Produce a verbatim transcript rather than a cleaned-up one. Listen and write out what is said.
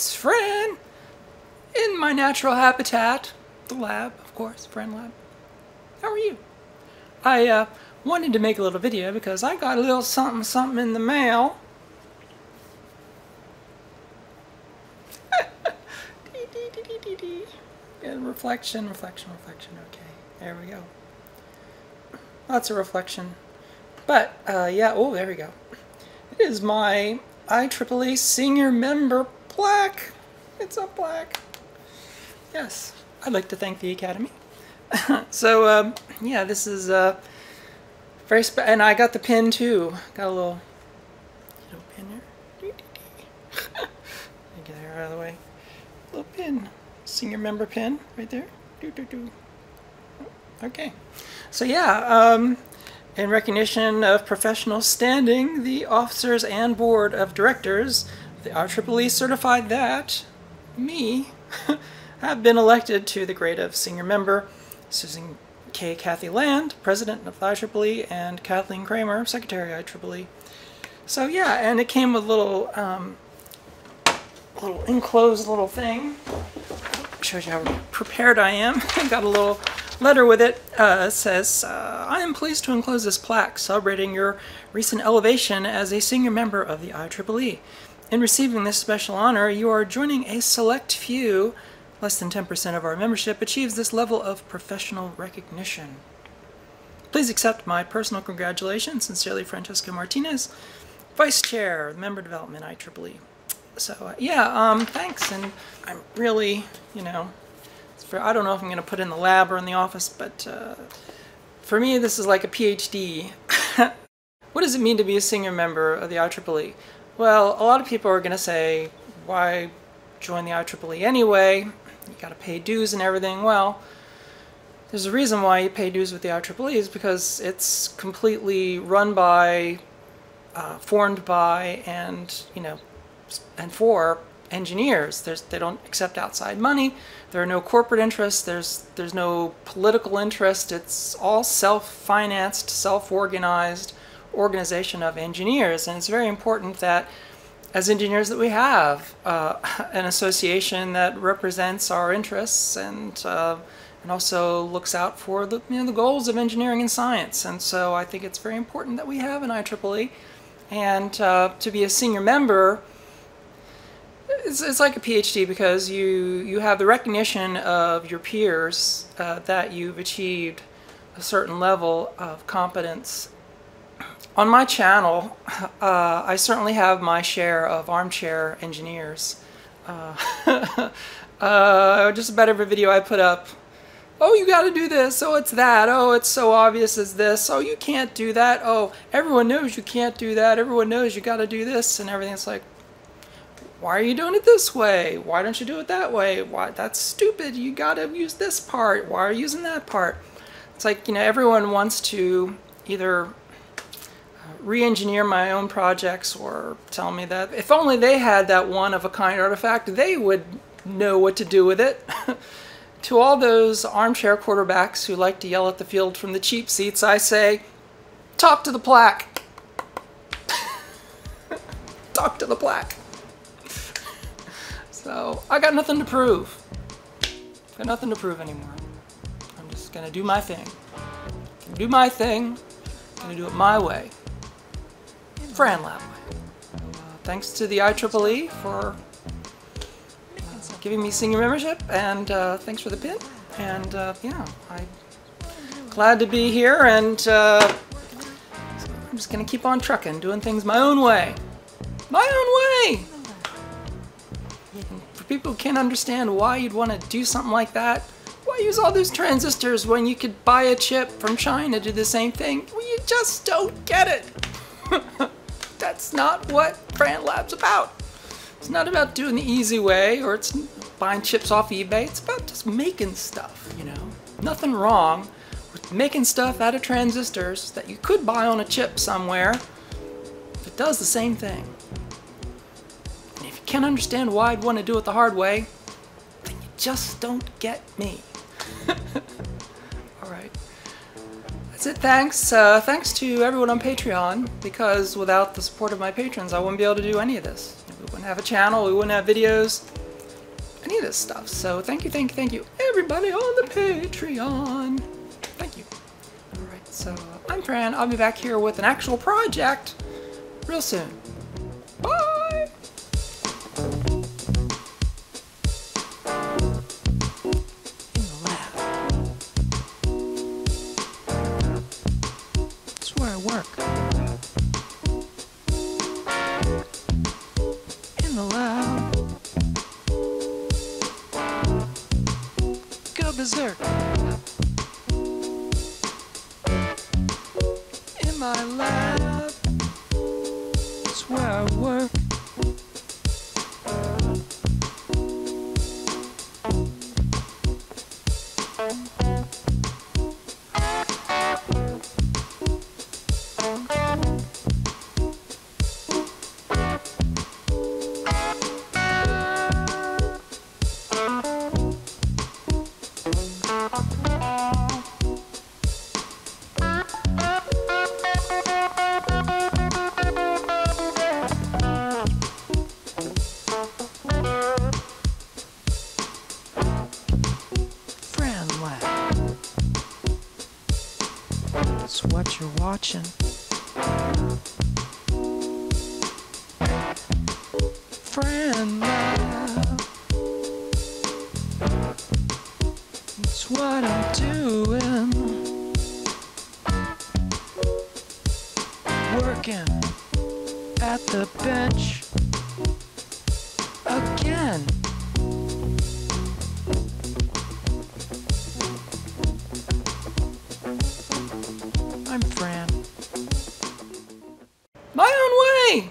It's Fran in my natural habitat, the lab, of course, FranLab. How are you? I uh, wanted to make a little video because I got a little something something in the mail. And reflection, reflection, reflection. Okay, there we go. Lots of reflection. But, uh, yeah, oh, there we go. It is my I triple E senior member plaque. It's a plaque. Yes, I'd like to thank the Academy. So, um, yeah, this is uh, very sp and I got the pin, too. Got a little, little pin there. Get her out of the way. Little pin. Senior member pin right there. Doo, doo, doo. Okay. So, yeah, um... in recognition of professional standing, the officers and board of directors, the I triple E certified that me have been elected to the grade of senior member. Susan K. Kathy Land, president of the I triple E, and Kathleen Kramer, secretary of I triple E. So yeah, and it came with a little, um, little enclosed little thing. Shows you how prepared I am. I got a little letter with it. Uh, says, uh, I am pleased to enclose this plaque celebrating your recent elevation as a senior member of the I triple E. In receiving this special honor, you are joining a select few, less than ten percent of our membership achieves this level of professional recognition. Please accept my personal congratulations. Sincerely, Francesca Martinez, Vice Chair of Member Development, I triple E. So, uh, yeah, um, thanks, and I'm really, you know, I don't know if I'm going to put in the lab or in the office, but uh, for me, this is like a P H D. What does it mean to be a senior member of the I triple E? Well, a lot of people are going to say, why join the I triple E anyway? You got to pay dues and everything. Well, there's a reason why you pay dues with the I triple E is because it's completely run by, uh, formed by, and, you know, and for engineers. There's, they don't accept outside money. There are no corporate interests. There's there's no political interest. It's all self-financed, self-organized organization of engineers, and it's very important that as engineers that we have uh, an association that represents our interests and uh, and also looks out for the you know, the goals of engineering and science. And so I think it's very important that we have an I triple E, and uh, to be a senior member. It's, it's like a P H D because you, you have the recognition of your peers uh, that you've achieved a certain level of competence. On my channel, uh, I certainly have my share of armchair engineers. Uh, uh, just about every video I put up, oh, you got to do this, oh, it's that, oh, it's so obvious as this, oh, you can't do that, oh, everyone knows you can't do that, everyone knows you got to do this, and everything's like, why are you doing it this way? Why don't you do it that way? Why? That's stupid. You gotta use this part. Why are you using that part? It's like, you know, everyone wants to either re-engineer my own projects or tell me that if only they had that one-of-a-kind artifact, they would know what to do with it. To all those armchair quarterbacks who like to yell at the field from the cheap seats, I say, talk to the plaque. Talk to the plaque. So, I got nothing to prove. Got nothing to prove anymore. I'm just gonna do my thing. Gonna do my thing. Gonna do it my way. FranLab way. Uh, thanks to the I triple E for uh, giving me senior membership, and uh, thanks for the pin. And uh, yeah, I'm glad to be here, and uh, I'm just gonna keep on trucking, doing things my own way. My own way! For people who can't understand why you'd want to do something like that, why use all those transistors when you could buy a chip from China to do the same thing? Well, you just don't get it. That's not what FranLab's about. It's not about doing the easy way, or it's buying chips off eBay. It's about just making stuff, you know? Nothing wrong with making stuff out of transistors that you could buy on a chip somewhere that does the same thing. Can't understand why I'd want to do it the hard way, then you just don't get me. Alright. That's it, thanks. Uh, thanks to everyone on Patreon, because without the support of my patrons, I wouldn't be able to do any of this. wouldn't have a channel, we wouldn't have videos, any of this stuff. So thank you, thank you, thank you, everybody on the Patreon. Thank you. All right, so I'm Fran. I'll be back here with an actual project real soon. Bye. Watching FranLab, it's what I'm doing, working at the bench again. I'm Fran. My own way!